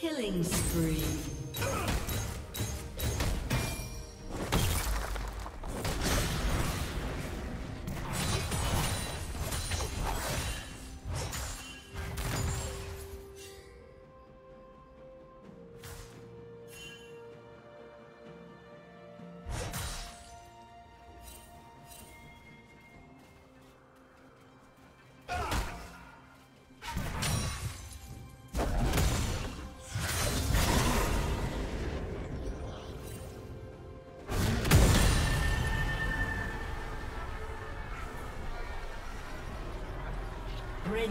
Killing spree. Red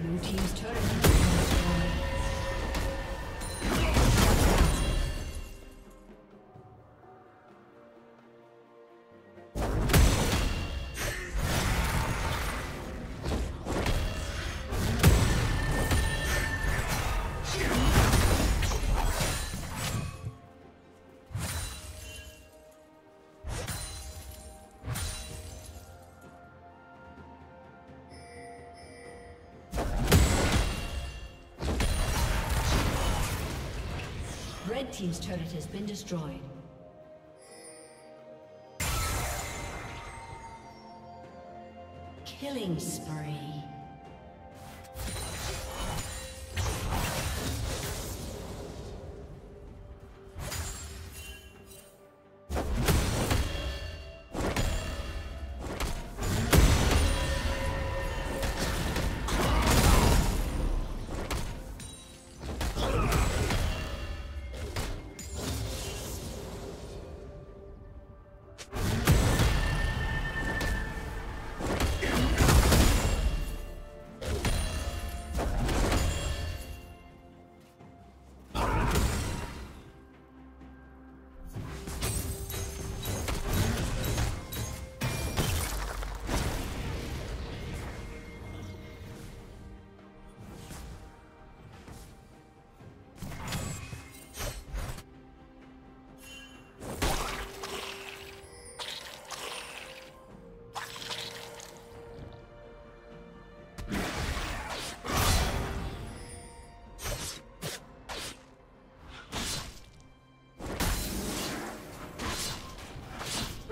Blue team's turret has been destroyed. Red team's turret has been destroyed. Killing spree.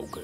冇佢。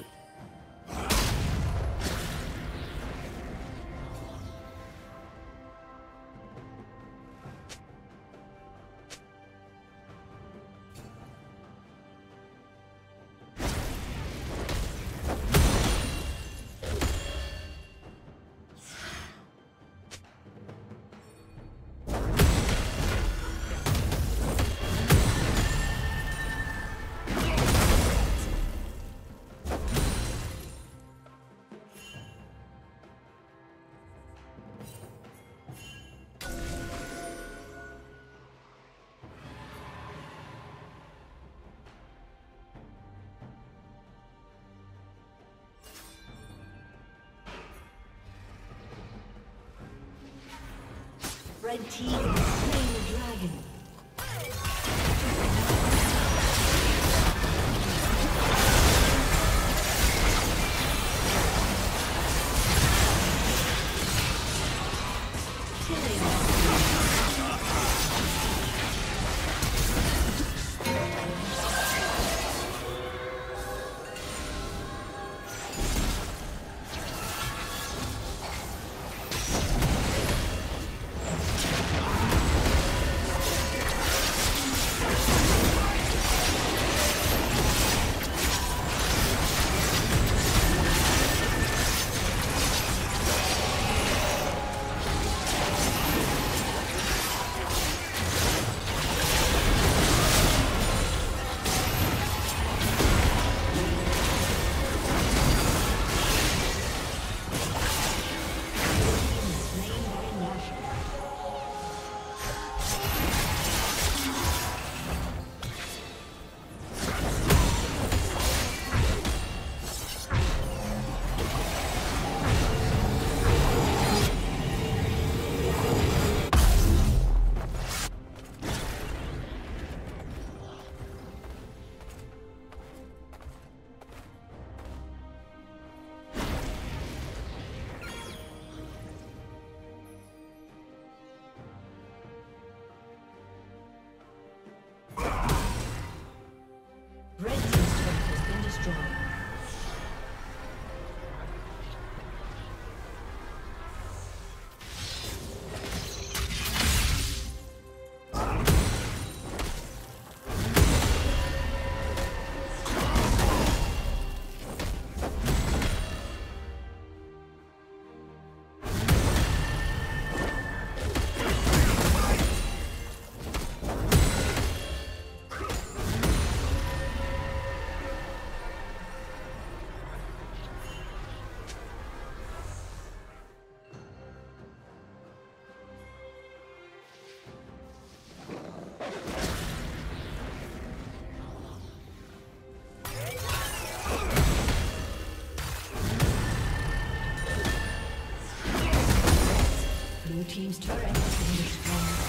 Red team has slain the dragon. Team's turret has been destroyed.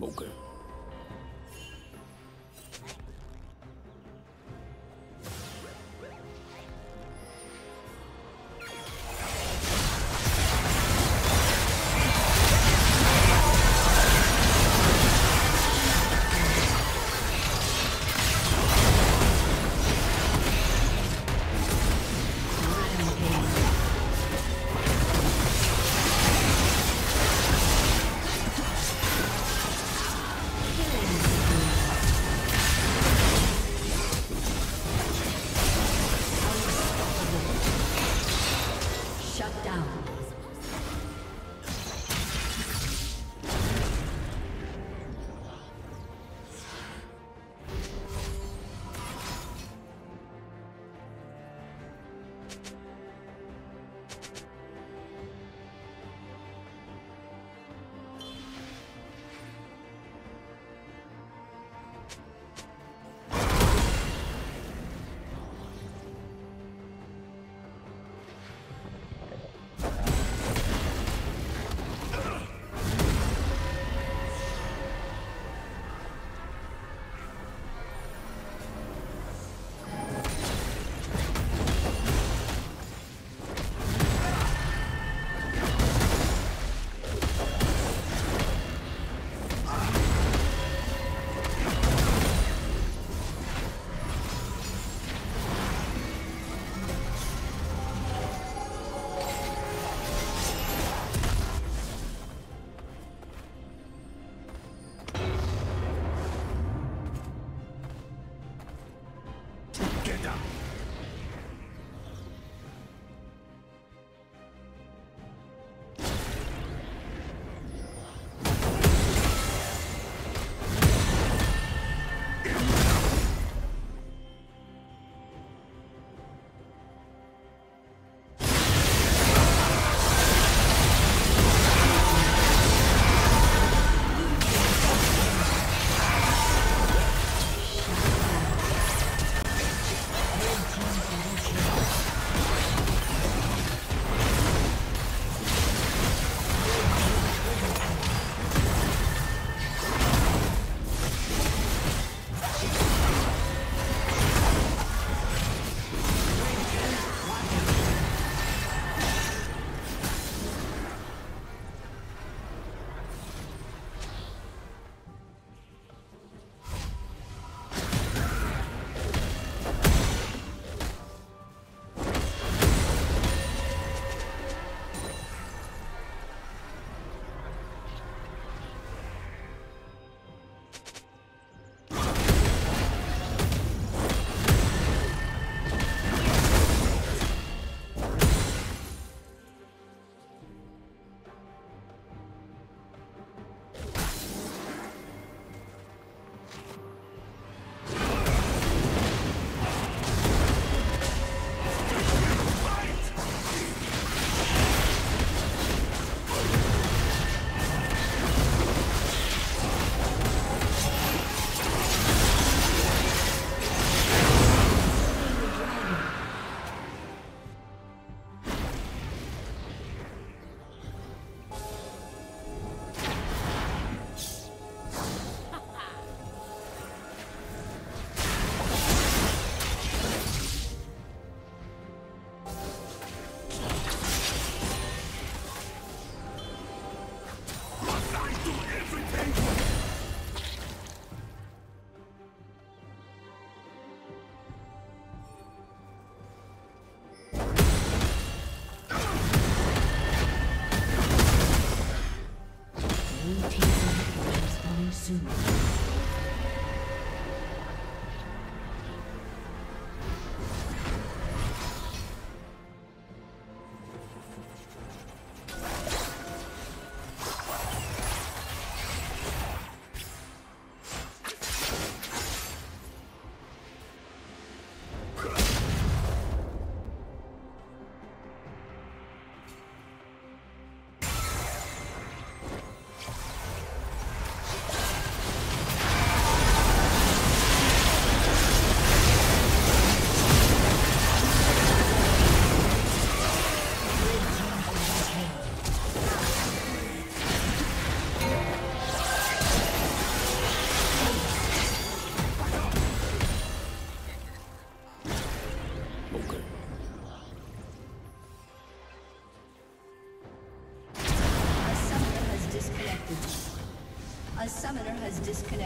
smoker.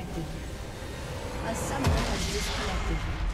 disconnected. A summoner has disconnected.